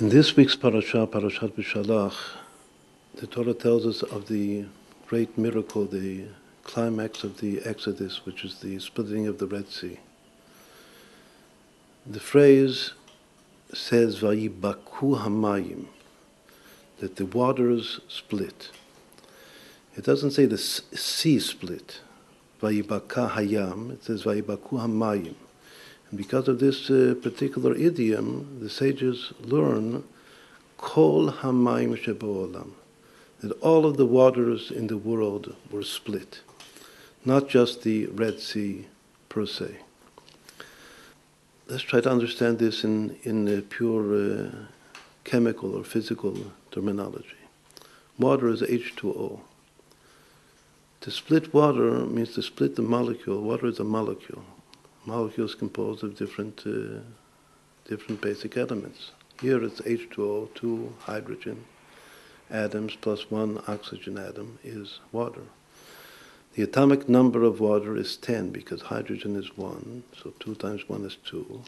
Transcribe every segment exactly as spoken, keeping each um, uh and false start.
In this week's parasha, Parashat B'shalach, the Torah tells us of the great miracle, the climax of the Exodus, which is the splitting of the Red Sea. The phrase says, vayibaku amayim, that the waters split. It doesn't say the sea split, vayibaka hayam, it says vayibaku hamayim. And because of this uh, particular idiom, the sages learn kol hamayim shebo'olam, that all of the waters in the world were split, not just the Red Sea per se. Let's try to understand this in, in uh, pure uh, chemical or physical terminology. Water is H two O. To split water means to split the molecule. Water is a molecule. Molecule is composed of different, uh, different basic elements. Here it's H two O, two hydrogen atoms plus one oxygen atom is water. The atomic number of water is ten because hydrogen is one, so two times one is two,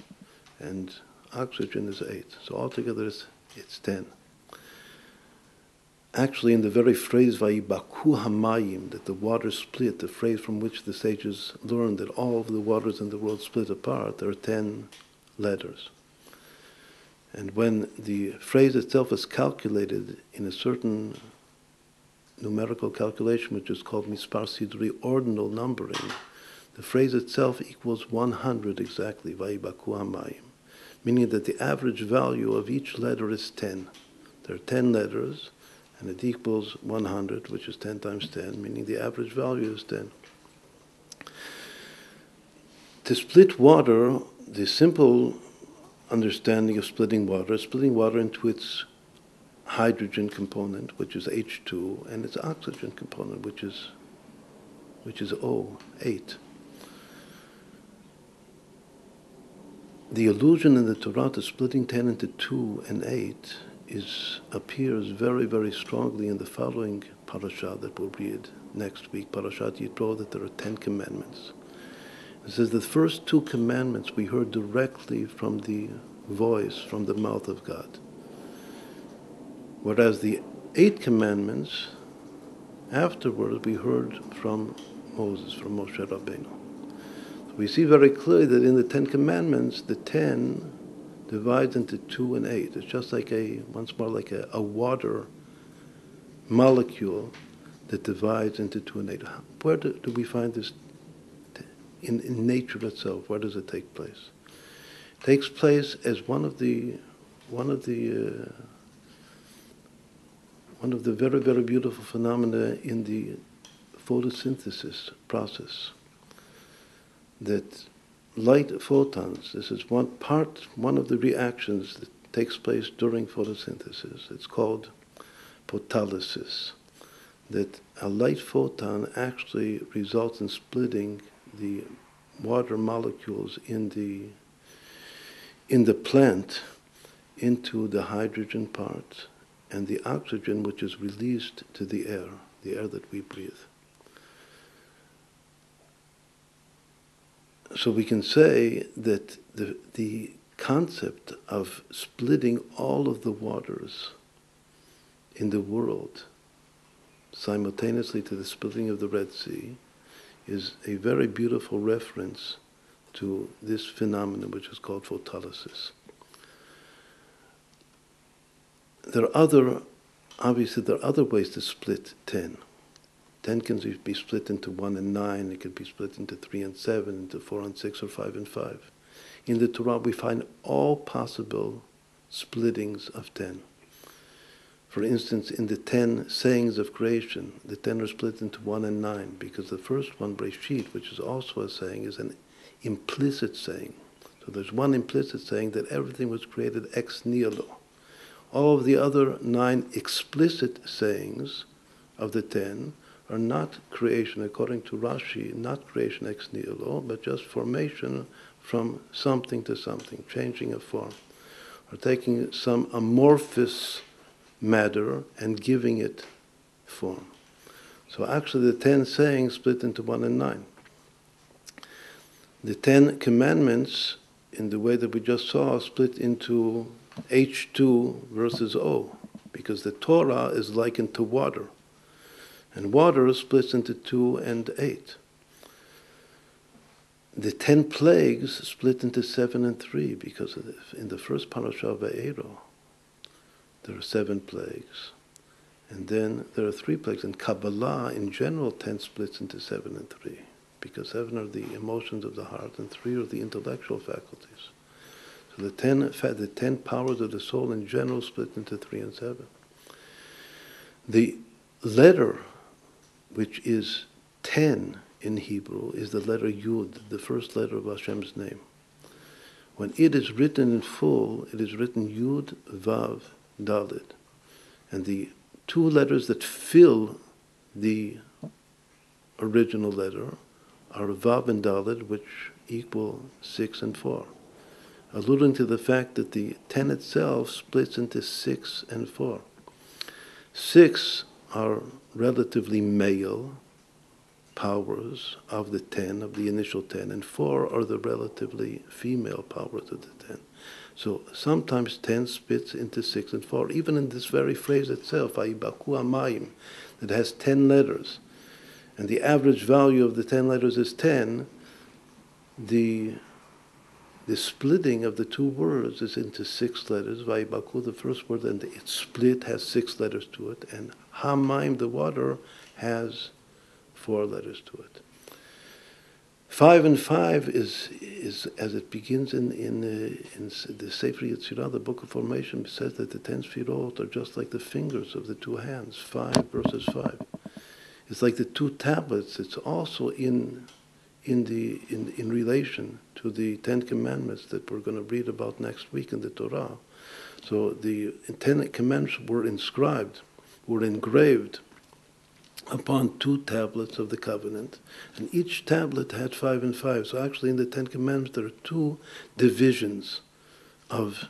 and oxygen is eight. So altogether it's, it's ten. Actually, in the very phrase "vayibaku hamayim," that the waters split, the phrase from which the sages learned that all of the waters in the world split apart, there are ten letters. And when the phrase itself is calculated in a certain numerical calculation, which is called mispar ordinal numbering, the phrase itself equals one hundred exactly, vayibaku hamayim, meaning that the average value of each letter is ten. There are ten letters, and it equals one hundred, which is ten times ten, meaning the average value is ten. To split water, the simple understanding of splitting water, splitting water into its hydrogen component, which is H two, and its oxygen component, which is, which is O, eight. The allusion in the Torah to splitting ten into two and eight Is, appears very, very strongly in the following parasha that we'll read next week, Parashat Yitro, that there are ten commandments. It says the first two commandments we heard directly from the voice, from the mouth of God. Whereas the eight commandments, afterward we heard from Moses, from Moshe Rabbeinu. So we see very clearly that in the ten commandments, the ten divides into two and eight. It's just like a, once more, like a, a water molecule that divides into two and eight. Where do, do we find this t- in, in nature itself? Where does it take place? It takes place as one of the, one of the, uh, one of the very, very beautiful phenomena in the photosynthesis process. That light photons, this is one part, one of the reactions that takes place during photosynthesis. It's called photolysis, that a light photon actually results in splitting the water molecules in the, in the plant into the hydrogen part and the oxygen, which is released to the air, the air that we breathe. So we can say that the, the concept of splitting all of the waters in the world simultaneously to the splitting of the Red Sea is a very beautiful reference to this phenomenon, which is called photolysis. There are other, obviously there are other ways to split ten. ten can be split into one and nine, it can be split into three and seven, into four and six, or five and five. In the Torah we find all possible splittings of ten. For instance, in the ten sayings of creation, the ten are split into one and nine, because the first one, Bereshit, which is also a saying, is an implicit saying. So there's one implicit saying that everything was created ex nihilo. All of the other nine explicit sayings of the ten are not creation, according to Rashi, not creation ex nihilo, but just formation from something to something, changing a form, or taking some amorphous matter and giving it form. So actually the ten sayings split into one and nine. The ten commandments in the way that we just saw, split into H two versus O, because the Torah is likened to water. And water splits into two and eight. The ten plagues split into seven and three, because of the, in the first Parashat Vayero, there are seven plagues. And then there are three plagues. And Kabbalah, in general, ten splits into seven and three, because seven are the emotions of the heart and three are the intellectual faculties. So the ten, the ten powers of the soul in general split into three and seven. The letter, which is ten in Hebrew, is the letter Yud, the first letter of Hashem's name. When it is written in full, it is written Yud, Vav, Dalet. And the two letters that fill the original letter are Vav and Dalet, which equal six and four, alluding to the fact that the ten itself splits into six and four. Six are relatively male powers of the ten, of the initial ten, and four are the relatively female powers of the ten. So sometimes ten splits into six and four. Even in this very phrase itself, vayibaku amayim, that has ten letters, and the average value of the ten letters is ten, the the splitting of the two words is into six letters. Vayibaku, the first word, and it's split, has six letters to it, and hamayim, the water, has four letters to it. Five and five is, is as it begins in, in, uh, in the Sefer Yetzirah, the Book of Formation, says that the ten sefirot are just like the fingers of the two hands, five versus five. It's like the two tablets. It's also in, in, the, in, in relation to the Ten Commandments that we're going to read about next week in the Torah. So the Ten Commandments were inscribed, were engraved upon two tablets of the covenant, and each tablet had five and five. So actually in the Ten Commandments there are two divisions of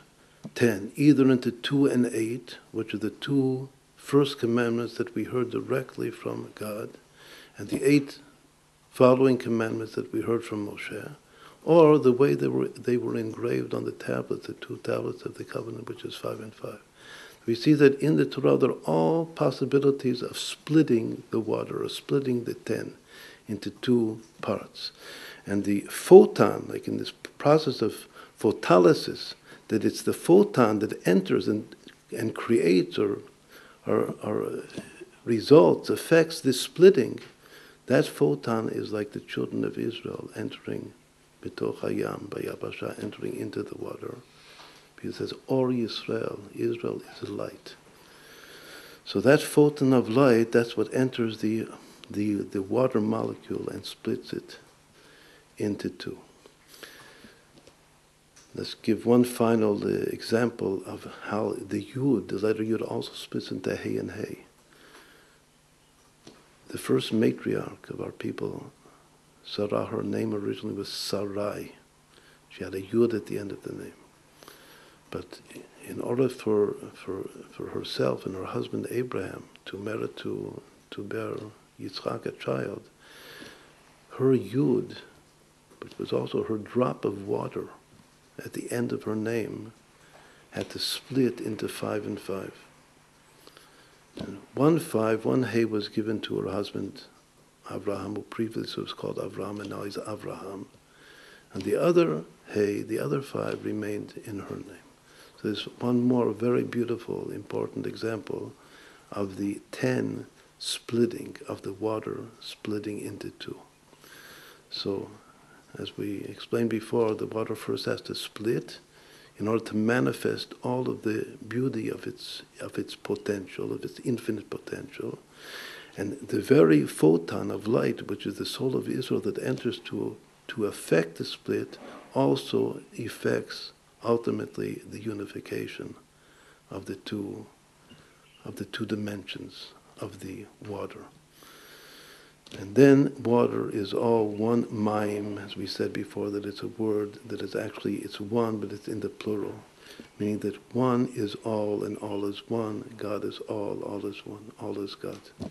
ten, either into two and eight, which are the two first commandments that we heard directly from God, and the eight following commandments that we heard from Moshe, or the way they were, they were engraved on the tablets, the two tablets of the covenant, which is five and five. We see that in the Torah there are all possibilities of splitting the water, or splitting the ten into two parts. And the photon, like in this process of photolysis, that it's the photon that enters and, and creates or, or, or results, affects this splitting. That photon is like the children of Israel entering, b'toch hayam, b'yabasha, entering into the water. It says, Or Yisrael, Israel is light. So that photon of light, that's what enters the, the, the water molecule and splits it into two. Let's give one final uh, example of how the Yud, the letter Yud, also splits into Hey and Hey. The first matriarch of our people, Sarah, her name originally was Sarai. She had a Yud at the end of the name. But in order for, for, for herself and her husband Abraham to merit to, to bear Yitzchak, a child, her Yud, which was also her drop of water at the end of her name, had to split into five and five. And one five, one Hey was given to her husband Avraham, who previously was called Avraham and now he's Avraham. And the other Hey, the other five, remained in her name. There's one more very beautiful, important example of the ten splitting, of the water splitting into two. So, as we explained before, the water first has to split in order to manifest all of the beauty of its, of its potential, of its infinite potential. And the very photon of light, which is the soul of Israel that enters to, to affect the split, also affects ultimately the unification of the two of the two dimensions of the water. And then water is all one ma'im, as we said before, that it's a word that is actually, it's one, but it's in the plural, meaning that one is all and all is one, God is all, all is one, all is God.